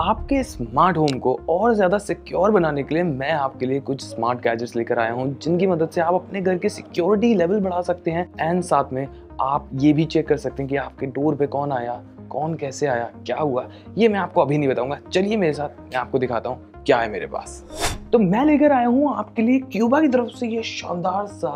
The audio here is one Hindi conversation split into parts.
आपके स्मार्ट होम को और ज़्यादा सिक्योर बनाने के लिए मैं आपके लिए कुछ स्मार्ट गैजेट्स लेकर आया हूँ, जिनकी मदद से आप अपने घर के सिक्योरिटी लेवल बढ़ा सकते हैं एंड साथ में आप ये भी चेक कर सकते हैं कि आपके डोर पे कौन आया, कौन कैसे आया, क्या हुआ। ये मैं आपको अभी नहीं बताऊँगा, चलिए मेरे साथ, मैं आपको दिखाता हूँ क्या है मेरे पास। तो मैं लेकर आया हूँ आपके लिए क्यूबो की तरफ से ये शानदार सा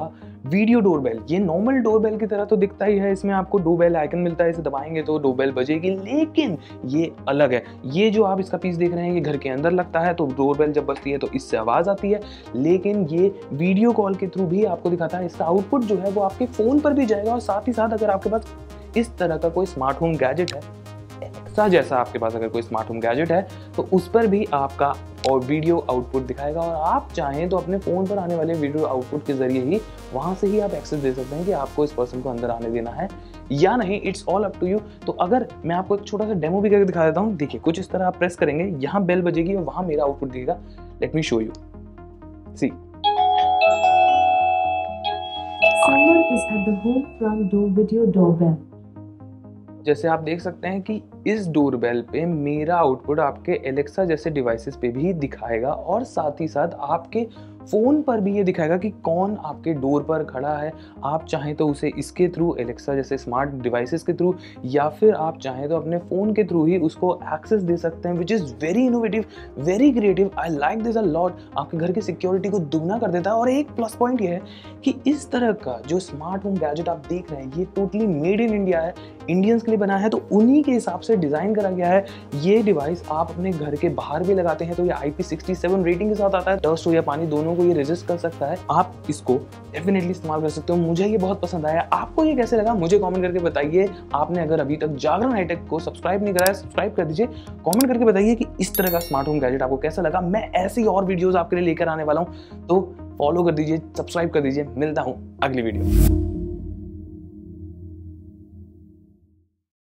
वीडियो डोरबेल। ये नॉर्मल डोरबेल की तरह तो दिखता ही है, इसमें आपको डोरबेल आइकन मिलता है, इसे दबाएंगे तो डोरबेल बजेगी, लेकिन ये अलग है। ये जो आप इसका पीस देख रहे हैं ये घर के अंदर लगता है, तो डोरबेल जब बजती है तो इससे आवाज़ आती है, लेकिन ये वीडियो कॉल के थ्रू भी आपको दिखाता है। इसका आउटपुट जो है वो आपके फ़ोन पर भी जाएगा, और साथ ही साथ अगर आपके पास इस तरह का कोई स्मार्ट होम गैजेट है, एलेक्सा जैसा आपके पास अगर कोई स्मार्ट होम गैजेट है, तो उस पर भी आपका और वीडियो आउटपुट दिखाएगा, और आप चाहें तो अपने फ़ोन पर आने वाले वीडियो आउटपुट के ज़रिए ही वहाँ से ही आप एक्सेस दे सकते हैं कि आपको इस पर्सन को अंदर आने देना है या नहीं। It's all up to you. तो अगर मैं आपको एक छोटा सा डेमो भी करके दिखा देता हूँ। देखिए, कुछ इस तरह आप प्रेस करेंगे, यहाँ बेल बजेगी और वहाँ मेरा आउटपुट दिखेगा। Let me show you, see someone is at the home front door video doorbell। जैसे आप देख सकते हैं कि इस डोरबेल पे मेरा आउटपुट आपके एलेक्सा जैसे डिवाइसेस पे भी दिखाएगा, और साथ ही साथ आपके फ़ोन पर भी ये दिखाएगा कि कौन आपके डोर पर खड़ा है। आप चाहें तो उसे इसके थ्रू, एलेक्सा जैसे स्मार्ट डिवाइसेस के थ्रू, या फिर आप चाहें तो अपने फ़ोन के थ्रू ही उसको एक्सेस दे सकते हैं, which is very innovative, very creative. I like this a lot. आपके घर की सिक्योरिटी को दुगना कर देता है। और एक प्लस पॉइंट ये है कि इस तरह का जो स्मार्ट होम गैजेट आप देख रहे हैं ये टोटली मेड इन इंडिया है, इंडियंस के लिए बना है, तो उन्हीं के हिसाब से डिज़ाइन करा गया है। ये डिवाइस आप अपने घर के बाहर भी लगाते हैं तो ये IP67 रेटिंग के साथ आता है। डस्ट हो या पानी दोनों को ये रेजिस्ट कर सकता है। आप इसको डेफिनेटली इस्तेमाल कर सकते हो। मुझे ये बहुत पसंद आया, आपको ये कैसे लगा मुझे कमेंट करके बताइए। आपने अगर अभी तक जागरण हाईटेक को सब्सक्राइब नहीं कराया, सब्सक्राइब कर दीजिए। कमेंट करके बताइए कि इस तरह का स्मार्ट होम गैजेट आपको कैसा लगा। मैं ऐसी और वीडियोस आपके लिए लेकर आने वाला हूं, तो फॉलो कर दीजिए, सब्सक्राइब कर दीजिए। मिलता हूं अगली वीडियो।